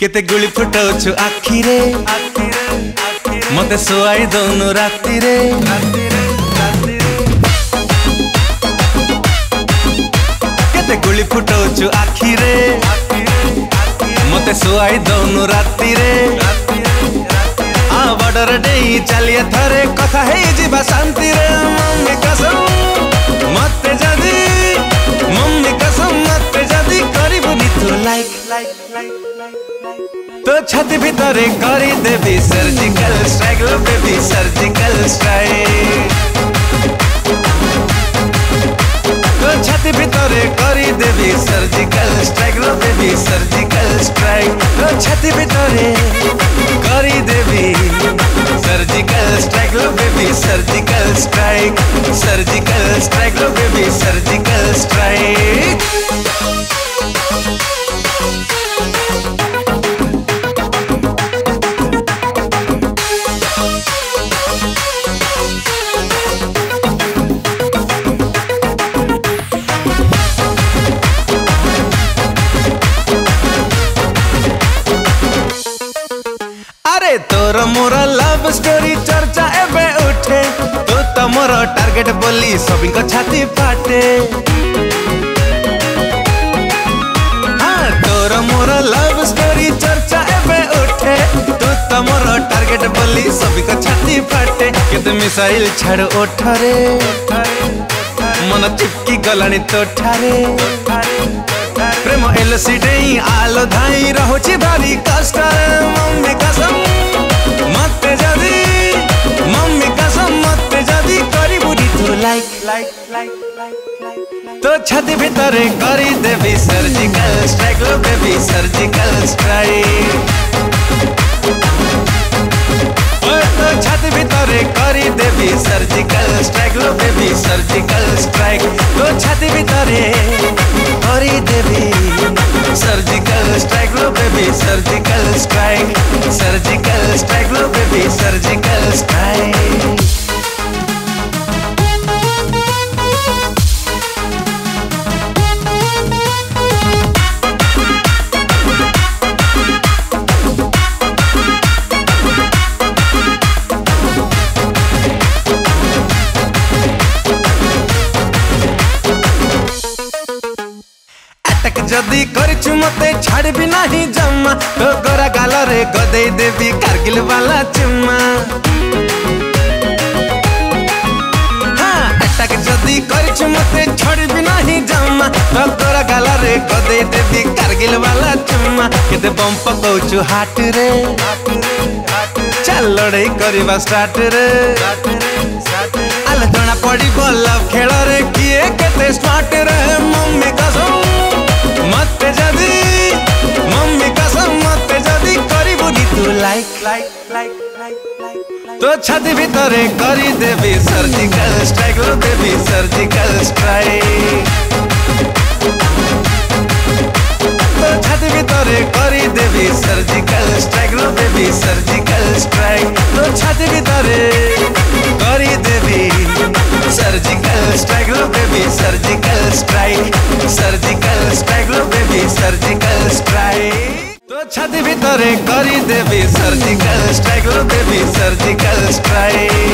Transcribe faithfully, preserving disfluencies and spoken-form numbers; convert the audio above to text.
केते गुली फुटाउछु आखिरे मते सुवाई दोनु राती रे। केते गुली फुटाउछु आखिरे मते सुवाई दोनु राती रे। आ बॉर्डर डेई चलिए थरे कथा हे जीवा शांति रे। मम्मी कसम मते जदी मम्मी कसम मते जदी करिबुनी तू लाइक लाइक लाइक तो छाती भीतरे करी देवी सर्जिकल स्ट्राइक लो बेबी सर्जिकल स्ट्राइक। तो छाती भीतरे करी देवी सर्जिकल स्ट्राइक लो बेबी सर्जिकल स्ट्राइक। तो छाती भीतरे करी देवी सर्जिकल स्ट्राइक लो baby surgical strike surgical strike लो बेबी सर्जिकल स्ट्राइक। तोर मोर लव स्टोरी चर्चा एबे उठे तो तमरो टारगेट बोली सभी को छाती फाटे। हाँ तोर मोर लव स्टोरी चर्चा एबे उठे तो तमरो टारगेट बोली सभी को छाती फाटे। केते मिसाइल छाड़ ओठरे मन चिपकी गलानी तो ठारे। प्रेम एलसी डेई आलो धाई रहुची भारी कष्ट रे। मम्मी कसम मते जदी मम्मी कसम मते जदी करिबुनी तू लाइक लाइक लाइक लाइक। तो छाती भीतरे करी देवी सर्जिकल स्ट्राइक लो बेबी सर्जिकल स्ट्राइक। तो छाती भीतरे करी देवी सर्जिकल स्ट्राइक लो बेबी सर्जिकल स्ट्राइक। तो छाती भीतरे करी देवी सर्जिकल स्ट्राइक लो baby surgical strike surgical strike लो बेबी सर्जिकल स्ट्राइक। जदी करछु मते छाड़ भी नहीं जम्मा तो गोरा गाल रे गदे देवी कारगिल वाला चुम्मा। हाँ अटक जदी करछु मते छाड़ भी नहीं जम्मा तो गोरा गाल रे गदे देवी कारगिल वाला चुम्मा। केते बम पकाउछु हाट रे चल लड़ाई करबा स्टार्ट रे। आलोचना पड़ी लव खेल रे किए केते स्मार्ट रे। मम्मी कसम मत जदी मम्मी कसम मत जदी करिबुनी तू लाइक लाइक लाइक लाइक। तो छाती भीतरे करी देवी सर्जिकल स्ट्राइक लो बेबी सर्जिकल स्ट्राइक। तो छाती भीतरे करी देवी सर्जिकल स्ट्राइक लो बेबी सर्जिकल स्ट्राइक। तो छाती भीतरे करी देवी सर्जिकल स्ट्राइक लो baby surgical strike surgical strike लो बेबी सर्जिकल स्ट्राइक। तो छाती भीतरे करी देवी सर्जिकल स्ट्राइक लो बेबी सर्जिकल स्ट्राइक।